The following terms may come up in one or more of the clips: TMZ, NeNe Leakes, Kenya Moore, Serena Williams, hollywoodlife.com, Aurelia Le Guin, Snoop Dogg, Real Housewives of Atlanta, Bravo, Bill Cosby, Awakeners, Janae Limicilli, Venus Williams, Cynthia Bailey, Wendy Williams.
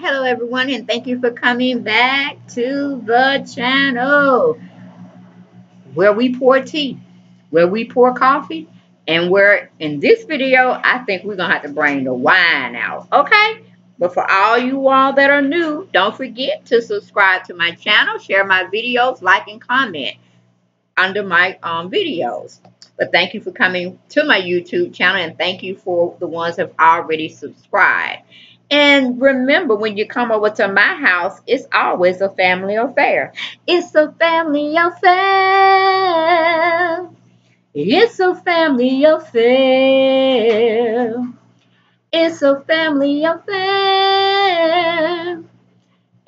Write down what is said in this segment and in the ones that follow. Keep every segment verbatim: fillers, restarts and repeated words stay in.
Hello everyone, and thank you for coming back to the channel where we pour tea, where we pour coffee, and where in this video I think we're gonna have to bring the wine out, okay? But for all you all that are new, don't forget to subscribe to my channel, share my videos, like and comment under my um, videos. But thank you for coming to my YouTube channel, and thank you for the ones that have already subscribed. And remember, when you come over to my house, it's always a family affair. It's a family affair. It's a family affair. It's a family affair.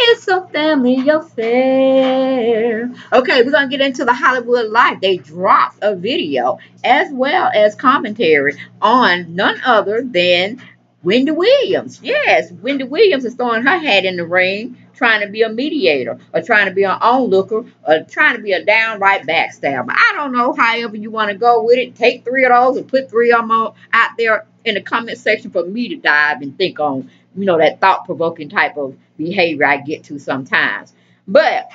It's a family affair. Okay, we're going to get into the Hollywood Life. They dropped a video as well as commentary on none other than Wendy Williams. Yes, Wendy Williams is throwing her hat in the ring, trying to be a mediator, or trying to be an onlooker, or trying to be a downright backstabber. I don't know, however you want to go with it. Take three of those and put three of them out there in the comment section for me to dive and think on, you know, that thought-provoking type of behavior I get to sometimes. But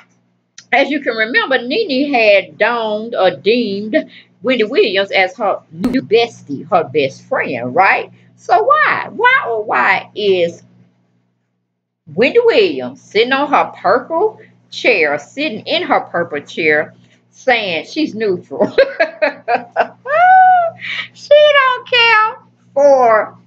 as you can remember, NeNe had donned or deemed Wendy Williams as her new bestie, her best friend, right? So why, why or why is Wendy Williams sitting on her purple chair, sitting in her purple chair, saying she's neutral? She don't care for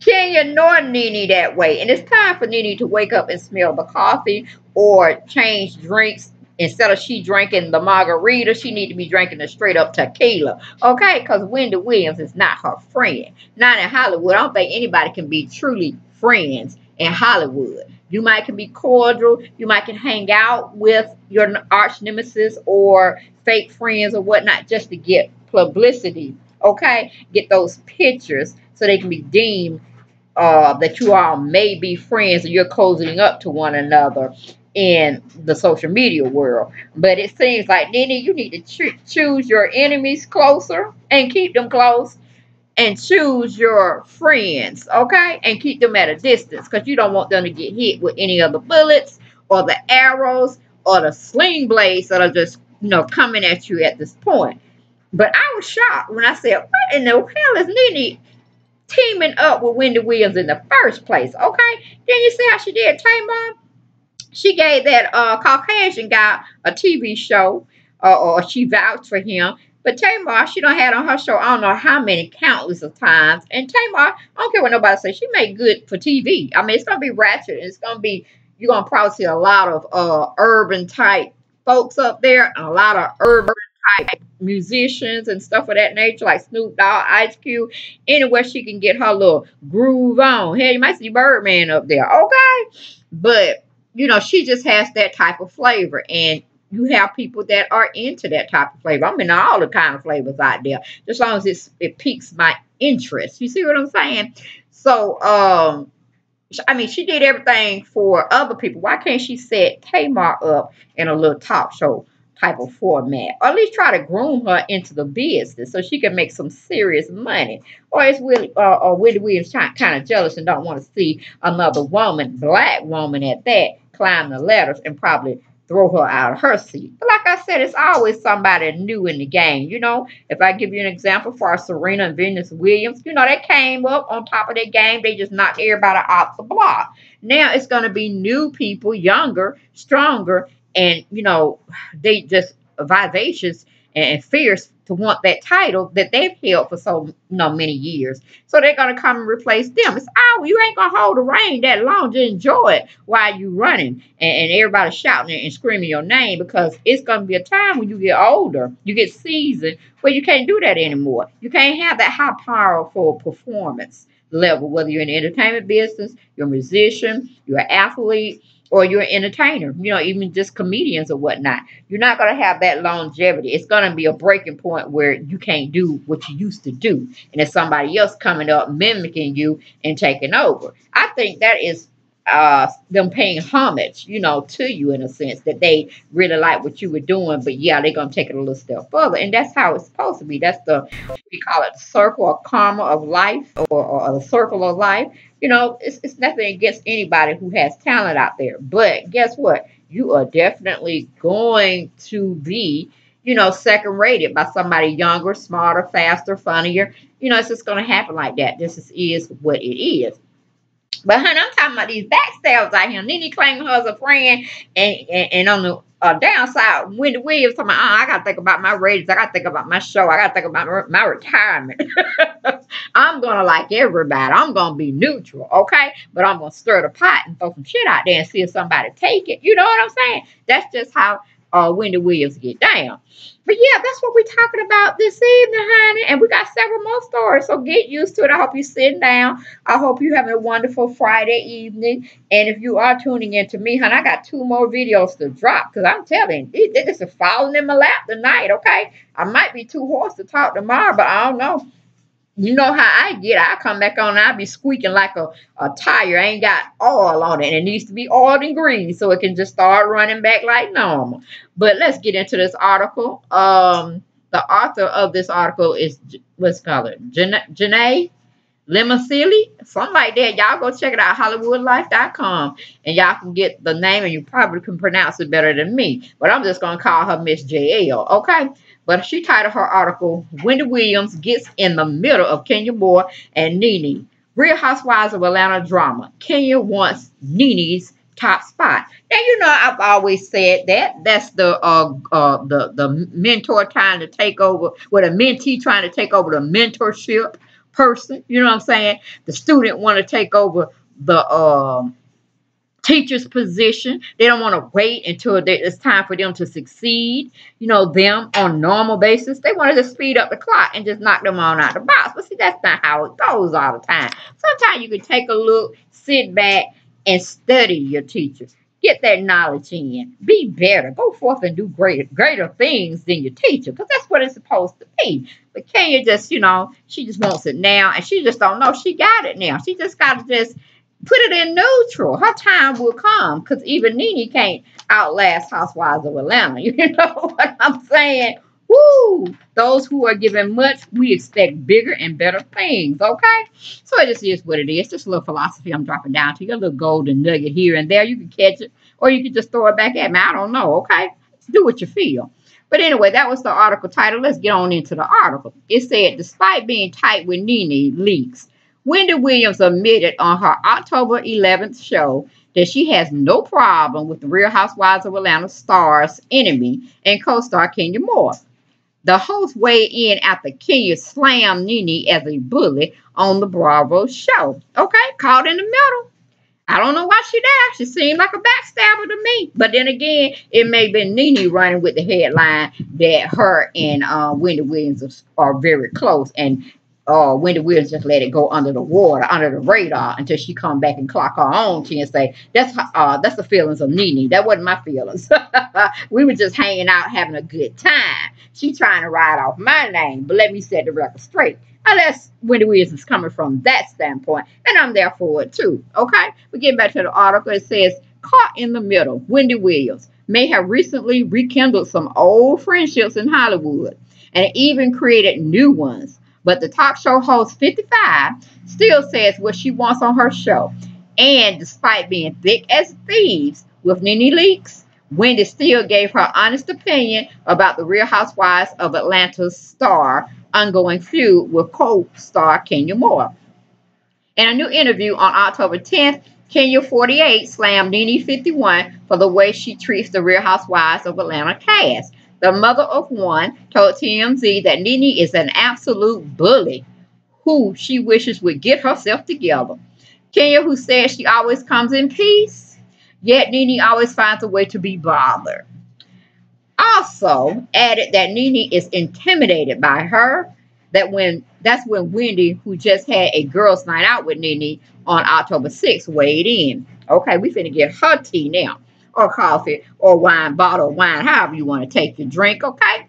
Kenya nor NeNe that way. And it's time for NeNe to wake up and smell the coffee or change drinks. Instead of she drinking the margarita, she need to be drinking the straight up tequila. Okay, because Wendy Williams is not her friend. Not in Hollywood. I don't think anybody can be truly friends in Hollywood. You might can be cordial. You might can hang out with your arch nemesis or fake friends or whatnot just to get publicity. Okay, get those pictures so they can be deemed uh, that you all may be friends and you're cozying up to one another in the social media world. But it seems like, NeNe, you need to cho choose your enemies closer and keep them close, and choose your friends, okay, and keep them at a distance, because you don't want them to get hit with any of the bullets or the arrows or the sling blades that are just, you know, coming at you at this point. But I was shocked when I said, what in the hell is NeNe teaming up with Wendy Williams in the first place, okay? Then you see how she did Tamar. She gave that uh, Caucasian guy a T V show, uh, or she vouched for him. But Tamar, she done had on her show, I don't know how many countless of times. And Tamar, I don't care what nobody says, she made good for T V. I mean, it's going to be ratchet. And it's going to be, you're going to probably see a lot of uh, urban-type folks up there, and a lot of urban-type musicians and stuff of that nature, like Snoop Dogg, Ice Cube, anywhere she can get her little groove on. Hey, you might see Birdman up there, okay? But you know, she just has that type of flavor, and you have people that are into that type of flavor. I'm into all the kind of flavors out there, as long as it's, it piques my interest. You see what I'm saying? So, um, I mean, she did everything for other people. Why can't she set Tamar up in a little talk show type of format, or at least try to groom her into the business so she can make some serious money? Or is Willie, uh, or Wendy Williams kind of jealous and don't want to see another woman, black woman at that, climb the ladders and probably throw her out of her seat? But like I said, it's always somebody new in the game. You know, if I give you an example for our Serena and Venus Williams, you know, they came up on top of their game. They just knocked everybody off the block. Now it's going to be new people, younger, stronger, and, you know, they just vivacious and fierce to want that title that they've held for so you know, many years. So they're going to come and replace them. It's, oh, you ain't going to hold the reign that long to enjoy it while you're running. And, and everybody's shouting and screaming your name, because it's going to be a time when you get older, you get seasoned, where you can't do that anymore. You can't have that high, powerful performance level, whether you're in the entertainment business, you're a musician, you're an athlete, or you're an entertainer, you know, even just comedians or whatnot. You're not going to have that longevity. It's going to be a breaking point where you can't do what you used to do, and it's somebody else coming up mimicking you and taking over. I think that is uh, them paying homage, you know, to you in a sense that they really like what you were doing. But yeah, they're going to take it a little step further. And that's how it's supposed to be. That's the, we call it circle or karma of life, or, or a circle of life. You know, it's, it's nothing against anybody who has talent out there. But guess what? You are definitely going to be, you know, second rated by somebody younger, smarter, faster, funnier. You know, it's just going to happen like that. This is, is what it is. But, honey, I'm talking about these backstabs out here. NeNe claiming her as a friend, and, and, and on the uh, downside, Wendy Williams talking about, oh, I got to think about my ratings. I got to think about my show. I got to think about my, my retirement. I'm going to like everybody. I'm going to be neutral, okay? But I'm going to stir the pot and throw some shit out there and see if somebody take it. You know what I'm saying? That's just how uh, Wendy Williams get down. But, yeah, that's what we're talking about this evening, honey. And we got several more stories, so get used to it. I hope you're sitting down. I hope you're having a wonderful Friday evening. And if you are tuning in to me, honey, I got two more videos to drop, because I'm telling you, this is falling in my lap tonight, okay? I might be too hoarse to talk tomorrow, but I don't know. You know how I get. I come back on and I be squeaking like a, a tire. I ain't got oil on it. And it needs to be oiled and green so it can just start running back like normal. But let's get into this article. Um, the author of this article is, what's it called? Janae Limicilli? Something like that. Y'all go check it out. hollywood life dot com. And y'all can get the name, and you probably can pronounce it better than me. But I'm just going to call her Miss J L. Okay? But she titled her article, Wendy Williams Gets in the Middle of Kenya Moore and NeNe. Real Housewives of Atlanta drama. Kenya wants NeNe's top spot. Now, you know, I've always said that. That's the uh, uh, the, the mentor trying to take over, with a mentee trying to take over the mentorship person. You know what I'm saying? The student want to take over the um, teacher's position. They don't want to wait until they, it's time for them to succeed, you know, them on a normal basis. They want to just speed up the clock and just knock them all out of the box. But see, that's not how it goes all the time. Sometimes you can take a look, sit back, and study your teacher. Get that knowledge in. Be better. Go forth and do greater, greater things than your teacher, because that's what it's supposed to be. But Kenya just, you know, she just wants it now, and she just don't know she got it now. She just got to just put it in neutral. Her time will come, because even NeNe can't outlast Housewives of Atlanta. You know what I'm saying? Woo! Those who are given much, we expect bigger and better things, okay? So it just is what it is. Just a little philosophy I'm dropping down to you. A little golden nugget here and there. You can catch it, or you can just throw it back at me. I don't know, okay? Do what you feel. But anyway, that was the article title. Let's get on into the article. It said, despite being tight with NeNe Leakes, Wendy Williams admitted on her October eleventh show that she has no problem with the Real Housewives of Atlanta star's enemy and co-star Kenya Moore. The host weighed in after Kenya slammed NeNe as a bully on the Bravo show. Okay, caught in the middle. I don't know why she died. She seemed like a backstabber to me. But then again, it may have been NeNe running with the headline that her and uh, Wendy Williams are very close, and Uh, Wendy Williams just let it go under the water, under the radar, until she come back and clock her own chin and say, that's uh, that's the feelings of NeNe. That wasn't my feelings. We were just hanging out, having a good time. She trying to ride off my name, but let me set the record straight. Unless Wendy Williams is coming from that standpoint, and I'm there for it too, okay? We're getting back to the article. It says, caught in the middle, Wendy Williams may have recently rekindled some old friendships in Hollywood and even created new ones. But the talk show host, fifty-five, still says what she wants on her show. And despite being thick as thieves with NeNe Leakes, Wendy still gave her honest opinion about the Real Housewives of Atlanta's star ongoing feud with co-star Kenya Moore. In a new interview on October tenth, Kenya forty-eight slammed NeNe fifty-one for the way she treats the Real Housewives of Atlanta cast. The mother of one told T M Z that NeNe is an absolute bully who she wishes would get herself together. Kenya, who says she always comes in peace, yet NeNe always finds a way to be bothered, also added that NeNe is intimidated by her. That when that's when Wendy, who just had a girls' night out with NeNe on October sixth, weighed in. Okay, we finna get her tea now, or coffee, or wine, bottle of wine, however you want to take your drink, okay?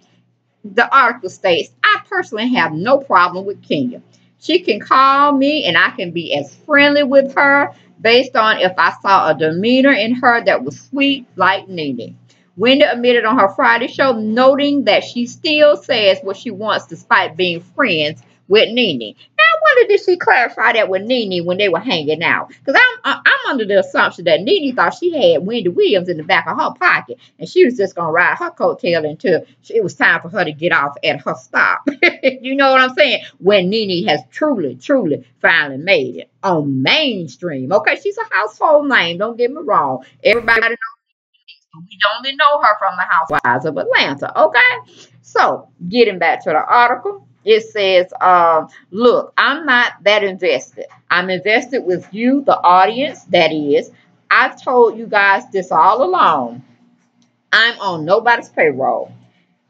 The article states, I personally have no problem with Kenya. She can call me and I can be as friendly with her based on if I saw a demeanor in her that was sweet like NeNe. Wendy admitted on her Friday show, noting that she still says what she wants despite being friends with NeNe. Now, I wonder, did she clarify that with NeNe when they were hanging out? Because I'm, I'm under the assumption that NeNe thought she had Wendy Williams in the back of her pocket, and she was just going to ride her coattail until it was time for her to get off at her stop. You know what I'm saying? When NeNe has truly, truly finally made it on mainstream. Okay, she's a household name. Don't get me wrong. Everybody knows. We only know her from the Housewives of Atlanta, okay? So, getting back to the article, it says, um, look, I'm not that invested. I'm invested with you, the audience, that is. I've told you guys this all along. I'm on nobody's payroll.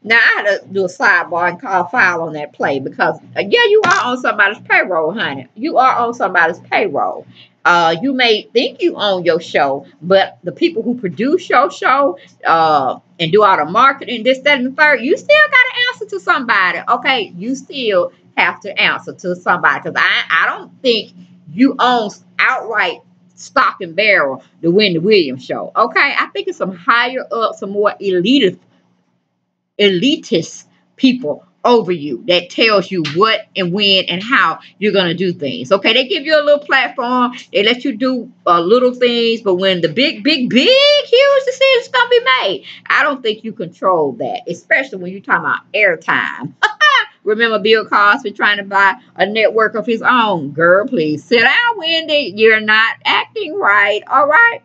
Now, I had to do a sidebar and call foul on that play because, uh, yeah, you are on somebody's payroll, honey. You are on somebody's payroll. Uh, you may think you own your show, but the people who produce your show uh, and do all the marketing, this, that, and the third, you still got to answer to somebody, okay? You still have to answer to somebody because I, I don't think you own outright stock and barrel the Wendy Williams show, okay? I think it's some higher up, some more elitist, elitist people over you that tells you what and when and how you're going to do things. Okay, they give you a little platform. They let you do uh, little things, but when the big, big, big, huge decisions going to be made, I don't think you control that, especially when you're talking about airtime. Remember Bill Cosby trying to buy a network of his own? Girl, please sit down, Wendy. You're not acting right, all right?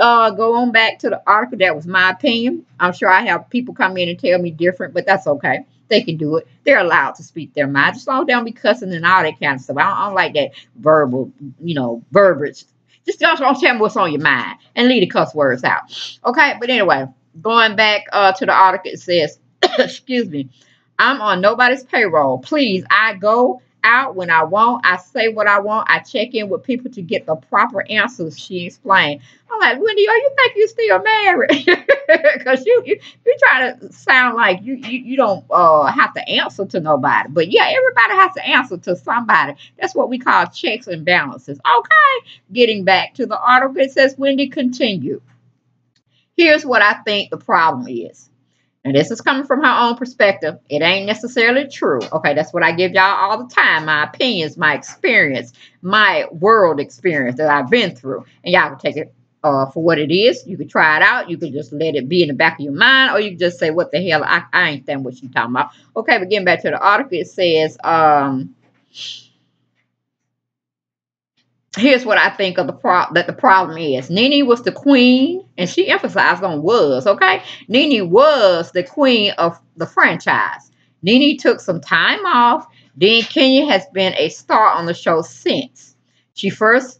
Uh, go on back to the article. That was my opinion. I'm sure I have people come in and tell me different, but that's okay. They can do it. They're allowed to speak their mind. Just long as they don't be cussing and all that kind of stuff. I don't, I don't like that verbal, you know, verbiage. Just don't tell me what's on your mind and leave the cuss words out. Okay, but anyway, going back uh, to the article, it says, excuse me, I'm on nobody's payroll. Please, I go out when I want. I say what I want. I check in with people to get the proper answers, she explained. I'm like, Wendy, are you think you're still married? Because you, you, you try to sound like you, you, you don't uh, have to answer to nobody. But yeah, everybody has to answer to somebody. That's what we call checks and balances. Okay, getting back to the article, it says, Wendy continued. Here's what I think the problem is. And this is coming from her own perspective. It ain't necessarily true. Okay, that's what I give y'all all the time. My opinions, my experience, my world experience that I've been through. And y'all can take it uh, for what it is. You can try it out. You can just let it be in the back of your mind. Or you can just say, what the hell? I, I ain't think what you talking about. Okay, but getting back to the article, it says, um, here's what I think of the problem that the problem is. NeNe was the queen, and she emphasized on was, okay? NeNe was the queen of the franchise. NeNe took some time off. Then Kenya has been a star on the show since she first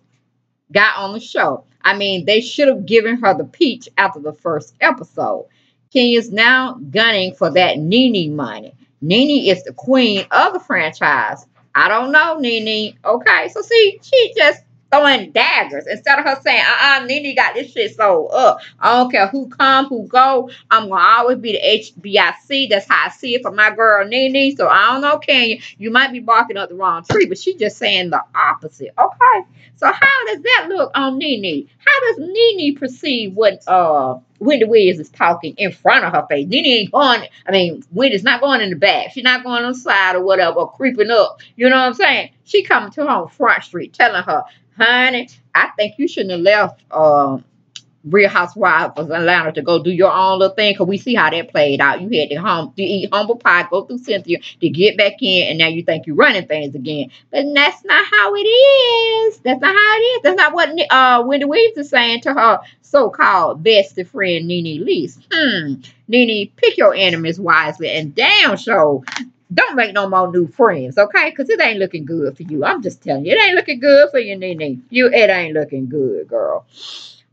got on the show. I mean, they should have given her the peach after the first episode. Kenya's now gunning for that NeNe money. NeNe is the queen of the franchise. I don't know, NeNe. Okay, so see, she just throwing daggers instead of her saying, uh-uh, NeNe got this shit sold up. I don't care who come, who go. I'm going to always be the H B I C. That's how I see it for my girl, NeNe. So I don't know, Kenya. You might be barking up the wrong tree, but she just saying the opposite. Okay, so how does that look on NeNe? How does NeNe perceive what uh, Wendy Williams is talking in front of her face? NeNe ain't going, I mean, Wendy's not going in the back. She's not going on the side or whatever, or creeping up. You know what I'm saying? She coming to her on Front Street telling her, honey, I think you shouldn't have left um, Real Housewives of Atlanta to go do your own little thing, because we see how that played out. You had to, hum to eat humble pie, go through Cynthia to get back in, and now you think you're running things again. But that's not how it is. That's not how it is. That's not what uh, Wendy Williams is saying to her so-called bestie friend, NeNe Leakes. Hmm. NeNe, pick your enemies wisely, and damn show. Don't make no more new friends, okay? Because it ain't looking good for you. I'm just telling you. It ain't looking good for you, NeNe. You, it ain't looking good, girl.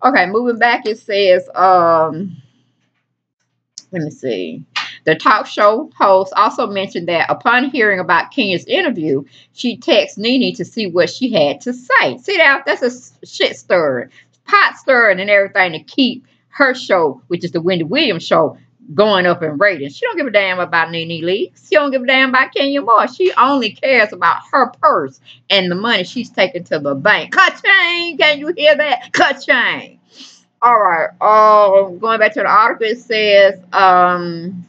Okay, moving back, it says, um, let me see. The talk show host also mentioned that upon hearing about Kenya's interview, she texted NeNe to see what she had to say. See that? That's a shit stirring. Pot stirring and everything to keep her show, which is the Wendy Williams show, going up in ratings. She don't give a damn about NeNe Leakes. She don't give a damn about Kenya Moore. She only cares about her purse and the money she's taking to the bank. Ka-ching! Can you hear that? Ka-ching! All right. Uh, going back to the article, it says, um,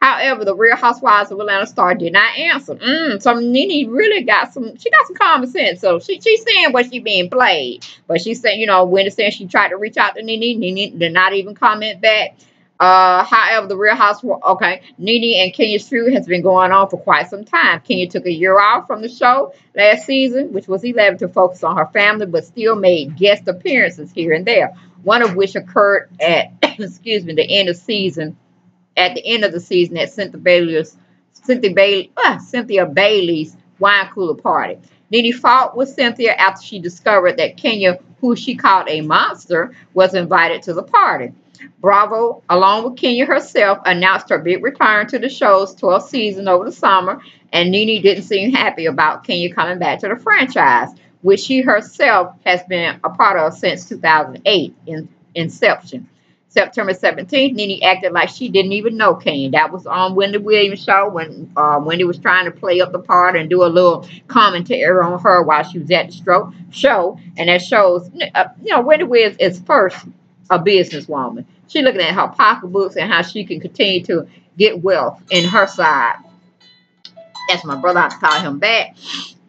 however, the Real Housewives of Atlanta star did not answer. Mm, so NeNe really got some, she got some common sense. So she, she's saying what she being played. But she said, you know, Wendy said she tried to reach out to NeNe. NeNe did not even comment back. Uh, however, the Real Housewives, okay, NeNe and Kenya's feud has been going on for quite some time. Kenya took a year off from the show last season, which was eleven, to focus on her family, but still made guest appearances here and there. One of which occurred at, excuse me, the end of season, at the end of the season at Cynthia Bailey's, Cynthia Bailey, uh, Cynthia Bailey's wine cooler party. NeNe fought with Cynthia after she discovered that Kenya, who she called a monster, was invited to the party. Bravo, along with Kenya herself, announced her big return to the show's twelfth season over the summer, and NeNe didn't seem happy about Kenya coming back to the franchise, which she herself has been a part of since two thousand eight in inception. September seventeenth, NeNe acted like she didn't even know Kenya. That was on Wendy Williams' show when uh, Wendy was trying to play up the part and do a little commentary on her while she was at the show, and that shows, uh, you know, Wendy Williams is first a businesswoman. She's looking at her pocketbooks and how she can continue to get wealth in her side. That's my brother. I have to call him back.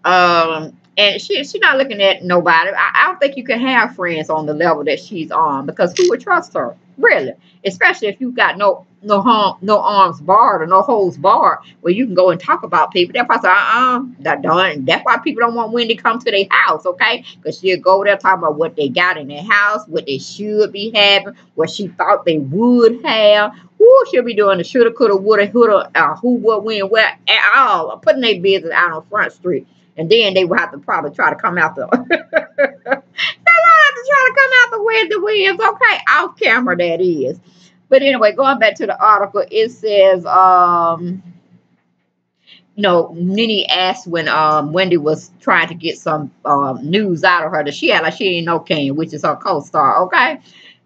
Um, and she she's not looking at nobody. I, I don't think you can have friends on the level that she's on, because who would trust her? Really. Especially if you got no no harm, no arms barred or no holes barred where you can go and talk about people. That's why uh-uh, that done. That's why people don't want Wendy to come to their house, okay? Because she'll go there talking about what they got in their house, what they should be having, what she thought they would have. Woo, she'll be doing the shoulda, coulda, woulda, woulda, uh, who, what, when, where, at all, putting their business out on Front Street. And then they will have to probably try to come out the trying to come out the way the winds, okay, off camera that is. But anyway, going back to the article, it says, um, you know, NeNe asked when um, Wendy was trying to get some um, news out of her that she had, like she didn't know Kenya, which is her co-star, okay?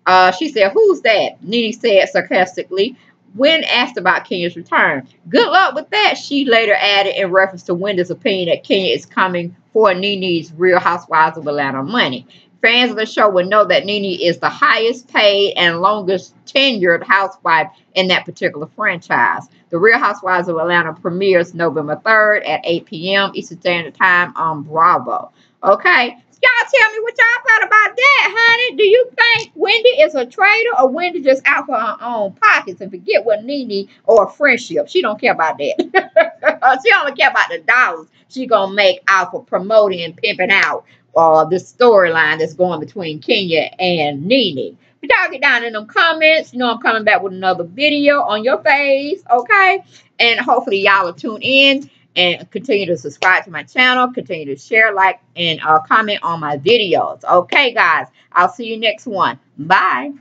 Uh, she said, "Who's that?" NeNe said sarcastically when asked about Kenya's return. "Good luck with that," she later added in reference to Wendy's opinion that Kenya is coming for NeNe's Real Housewives of Atlanta money. Fans of the show will know that NeNe is the highest paid and longest tenured housewife in that particular franchise. The Real Housewives of Atlanta premieres November third at eight p m Eastern Standard Time on Bravo. Okay, y'all tell me what y'all thought about that, honey. Do you think Wendy is a traitor, or Wendy just out for her own pockets and forget what NeNe or friendship? She don't care about that. She only care about the dollars she gonna make out for promoting and pimping out Uh, this storyline that's going between Kenya and NeNe. But y'all get down in them comments. You know I'm coming back with another video on your face, okay? And hopefully y'all will tune in and continue to subscribe to my channel. Continue to share, like, and uh, comment on my videos. Okay, guys? I'll see you next one. Bye.